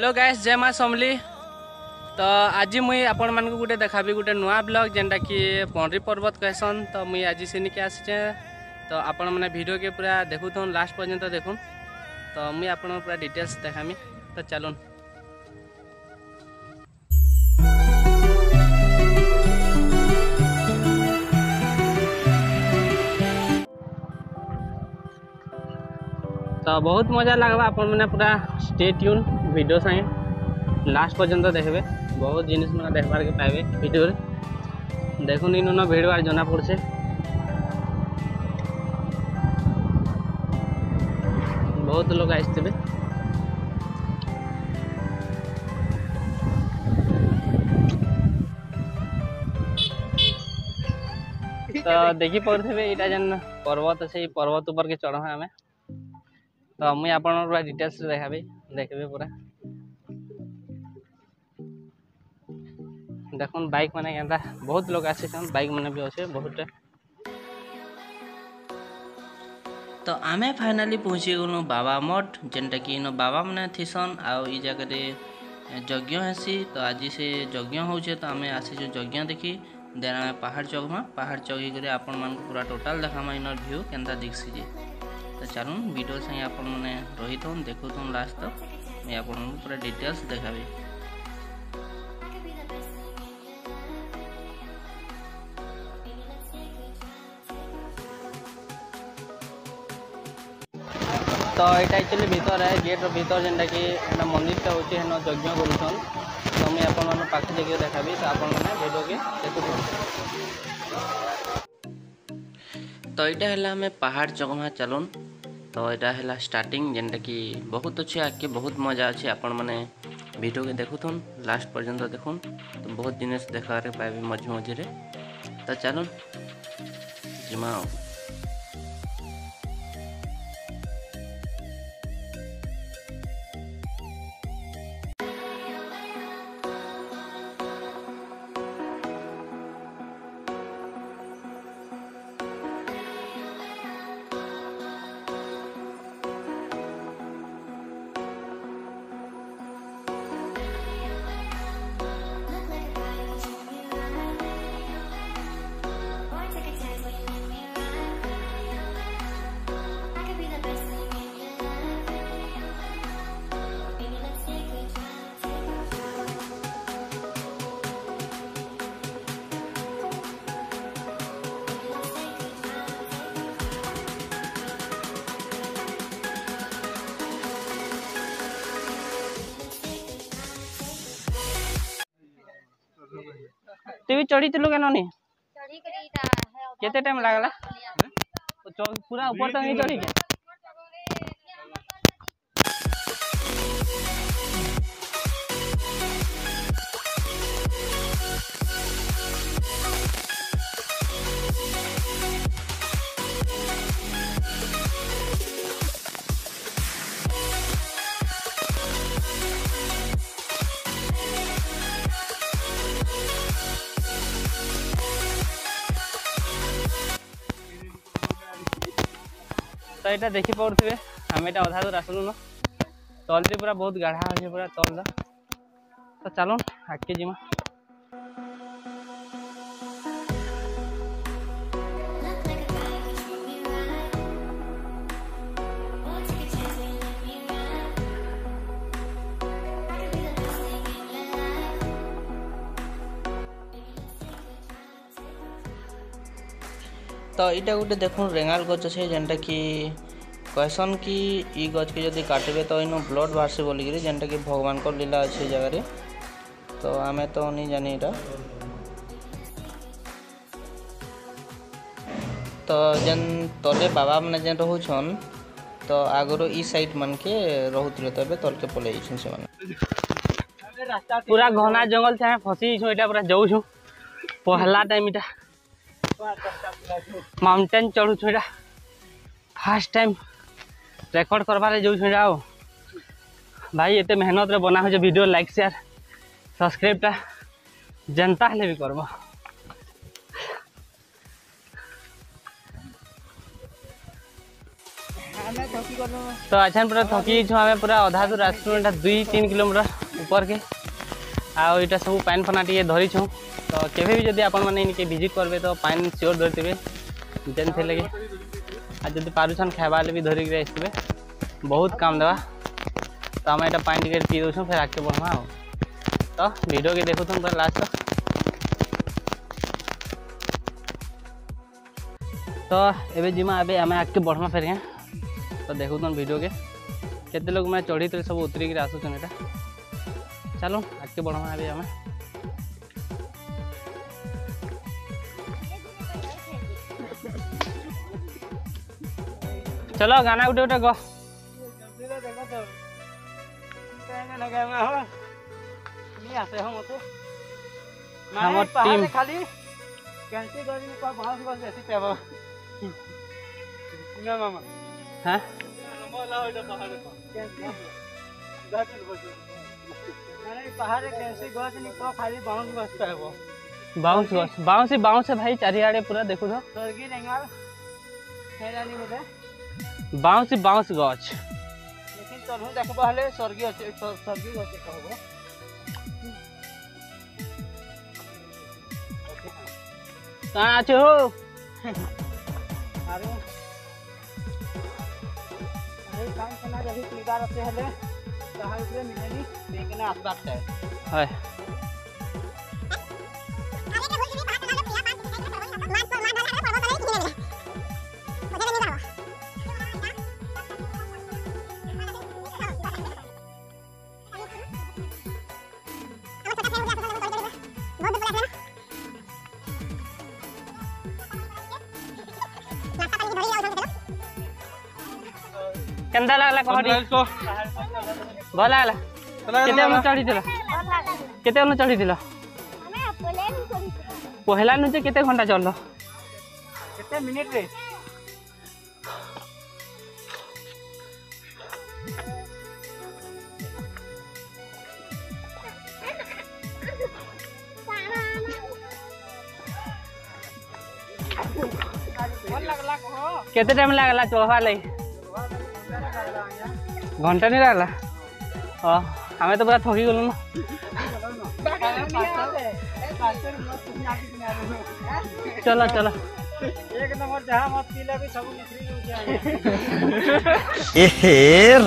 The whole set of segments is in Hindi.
हेलो गाइस, जय माँ समली। तो आज मुई आपण मानक गोटे देखाबी गोटे नुआ ब्लॉग जेनटा कि पंडरी पर्वत कहसन। तो मुई आज सेनिके आसीचे, तो आपण माने वीडियो के पूरा देखुथन, लास्ट पर्यंत देखुन। तो मुई आपण पूरा डिटेल्स देखामी, तो चलून। तो बहुत मजा लगवा, अपन मैंने पूरा स्टे ट्यून वीडियो संगे लास्ट पर्यंत देखबे। बहुत जिनिस मैंने देखबार के पाइबे वीडियो देखुन। इन भीड़ भाड़ जना पड़े, बहुत लोग आसते। तो देखी पड़े इटा जन पर्वत से पर्वत ऊपर के चढ़ा आम। तो मुझे पूरा डिटेल्स देखा देखे पूरा देख। बाइक मैंने क्या बहुत लोग आसीचन, बाइक मैंने भी अच्छे बहुत। तो आमे फाइनाली पहुँची गलु बाबा मठ, जेनटा कि इन बाबा मैंने थीसन। आउ इ जगह यज्ञ हैसी, तो आज से यज्ञ होचे। तो आम आसीचु यज्ञ देखी, देन आम पहाड़ चघमा, पहाड़ चघी कर आपण मान पूरा टोटाल देखामा इन व्यू केनता दिखसी जे। तो चलूँ वीडियो संगे आपण मैंने रही थन, देखुथन लास्ट तक। मैं आपन पूरा डिटेल्स देखा। तो यहाँ एक्चुअली भितर है गेट भितर जेनटा कि मंदिरटा होती है यज्ञ करुन। तो मुझे आपन पाखे देखिए देखा। तो आपण मैंने भिडियो के देखु। तो यहाँ है आम पहाड़ चघमा चलून। तो यहाँ है स्टार्टिंग जेनटा कि बहुत अच्छे आगे, बहुत मजा अच्छे। आपण मैंने भिडियो के देखुथन, लास्ट पर्यंत देखुन। तो बहुत दिन देखा पाइबे मझे मझे। तो चलून जिमा। टीवी चढ़ी चलू के ननी केते टाइम लागला पूरा ऊपर तक नहीं चढ़ी के। तो यहाँ देखी पारे आम यहाँ अधा दूर आसलु न, तलटी पूरा बहुत गाढ़ा अच्छे पूरा तल। तो चलो आगे जीमा। तो यहाँ गोटे देखूँ रेंगाल गच अच्छे, जेनटा कि कहसन कि ई गच के जदि काटबे तो इन ब्लड बाहर बोलिक, जेनटा कि भगवान को लीला अच्छे जगह। तो आम तो नहीं जानी यहाँ। तो जेन तले बाबा मैंने जेन रोचन, तो आगुरी ई साइड मान के रोते तो तल के पल से पूरा घना जंगल से फसी पूरा जाऊ। पहला टाइम इटा माउंटेन चढ़ू छुटा, फास्ट टाइम रेकर्ड करवार जो छुटा। भाई एते मेहनत रे बना हो जे वीडियो, लाइक शेयर सब्सक्राइबटा जनता हेले भी करबो। तो अच्छा पूरा थकी आम पूरा अधा दूर आसान 2-3 किलोमीटर ऊपर के आटा सब पान फना टे धरी छूँ। तो केवे भी जब आपण मैंने भिजिट करेंगे तो पान सियोर धरी थे जेन थे लगे आज जब पारुछन खाइबा भी धरिक आसवे बहुत काम देवा। तो आम यहाँ पानी टे पी दौर फिर आगे बढ़वा। तो वीडियो के देखु पूरा लास्ट तक। तो एबे जिमा एबे आम आगे बढ़वा फेर क्या। तो देखु वीडियो के लोग मैं चढ़ी सब उतरिक आसुचन एटा चलो आगे बढ़वा एबे आम। चलो गाना गोटे गोटे गो खाली मामा हाँ? बाउंस बाउंस भाई चारियाड़े पूरा देखु बाउंस बाउंस गछ कहाँ अच्छे हो कंदा लागला कहडी भला लागला केते हम चढ़ी दिला केते हम चढ़ी दिला पहला न जे केते घंटा चललो केते मिनिट रे केते टाइम लागला चढ़वा लई घंटा नहीं लगला। हमें तो पूरा थकी गलु ना चलो चलो एक नंबर जहां मत पीला भी सब निकरी जाए। एहे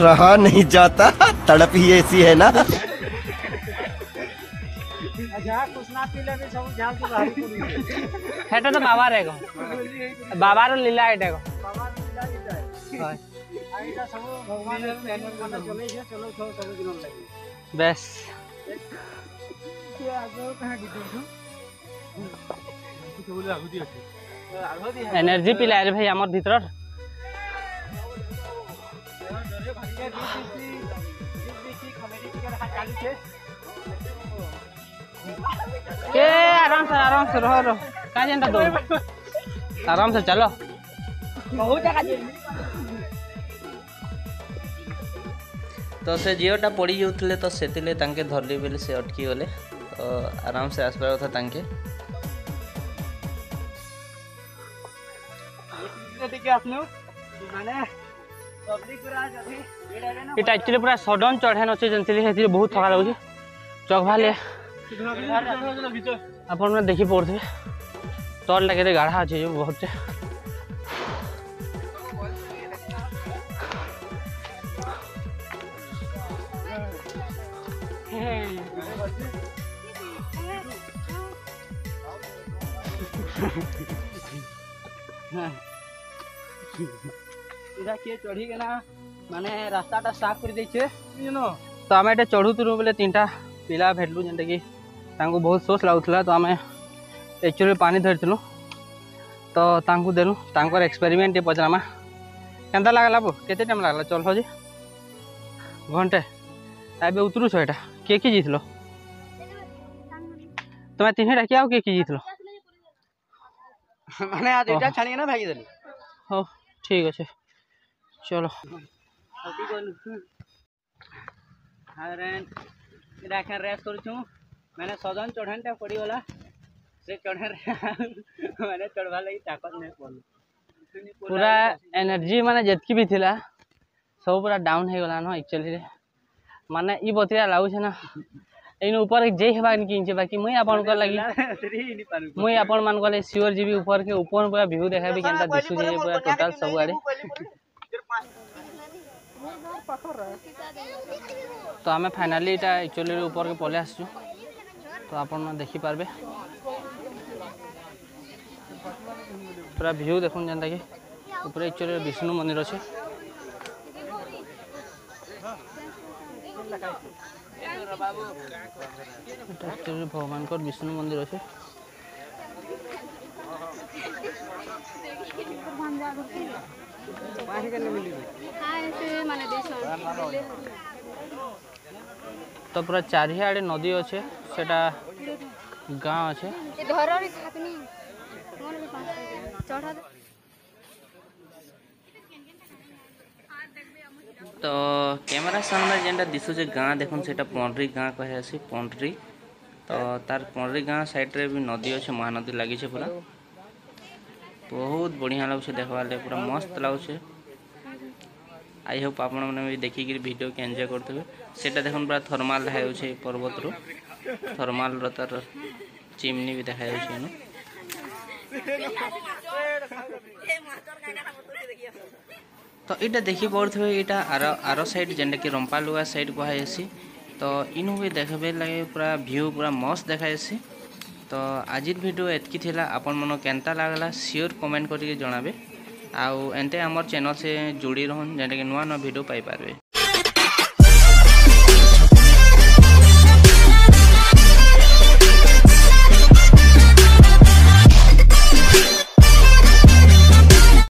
रहा नहीं जाता तड़प ही ऐसी है ना जहां कुछ ना पीला भी सब झाल के बाहर निकरी हेटा तो बाबा रहेगो बाबा रो लीला हेटागो बाबा रो लीला लीला है आइटा सब भगवान रे मेहनत करना चले जे चलो सब सब दिन लगे बस ये आगो कहां गिदछु तो बोले आगो दिया आगो दिया एनर्जी पिला रे भाई हमर भीतर डरे भागे की कॉमेडी कर काली छे ए आराम से रहो रहो का जेंटा दो आराम से चलो बहुत का जे। तो से झीटा पड़ जाते तो से धरली बोले से अटकी गले तो आराम से आसपार कथा तांके एक्चुअली पूरा सडन चढ़े नचे जनती बहुत थका लगे चखबाले आप देखी पड़े तलटा के गाढ़ा अच्छे बहुत चढ़ी के ना माने रास्ता टा साफ कर दे छे नो। तो आम एटा चढ़ुतु बोले 3टा पिला भेटलु जेनटा कि तांको बहुत सोच लागुतला। तो आम एक्चुअली पानी धरथिलु तो तांको देलु तांकर एक्सपेरिमेंट पचरामा केनता लागला बो केते टाइम लागला चल हो जी घंटे एबे उतरु छ एटा के जीतलो तमे तीनटा के आउ के जीतलो माने आ एटा छानी ना भागी देली हो ठीक अच्छे चलो। रेस्ट करूँ मैंने सदन चढ़ान टा पड़गला से चढ़े मैंने चढ़वा लगी ताकत नहीं पड़ल पूरा एनर्जी मैंने जितकी भी थिला सब पूरा डाउन हो गला ना एक्चुअली माने ई बतिया लागुछे ना इन ऊपर जे हेबा कि बाकी मुई आपन को लागि मुई आपन मान को सियोर जीबी ऊपर के ऊपर पूरा व्यू देखाबी केनता दिसु जे पूरा टोटल सब आड़े। तो हमें फाइनली इटा एक्चुअली ऊपर के पले आसु तो आपन देखि पारबे पूरा व्यू देखुन जनता के ऊपर एक्चुअली विष्णु मंदिर अछि। भगवान को विष्णु मंदिर अच्छे तो पूरा चारिड़े नदी अच्छे से गाँव अच्छे। तो कैमरा सामने जेनटा दिशुचे गाँ देखुन सेटा पंडरी गाँ कहे पंडरी। तो तार पंडरी गाँ साइड्रे भी नदी अच्छे महानदी लगी है पूरा बहुत बढ़िया लगुच देखा लगे पूरा मस्त लगुचे। आई होप आपण मैंने भी देखिक भिडियो के एंजॉय करते सेटा देखुन पूरा थर्माल देखा पर्वत रू थर्माल तार चिमनी भी देखा तो इटा देखी पड़े इटा आरो आरो साइड जेनटा कि रंपालुआ साइड कहुसी। तो इनु भी देखे लगे पूरा व्यू पूरा मस्त देखाएसी। तो आज वीडियो एतकी थिला आपन मन केनता लागला सियोर कमेंट करके जनाबे आउ एंते हमर चैनल से जुड़ी रहन जेनटा कि नुआ नुआ वीडियो पाई पारबे।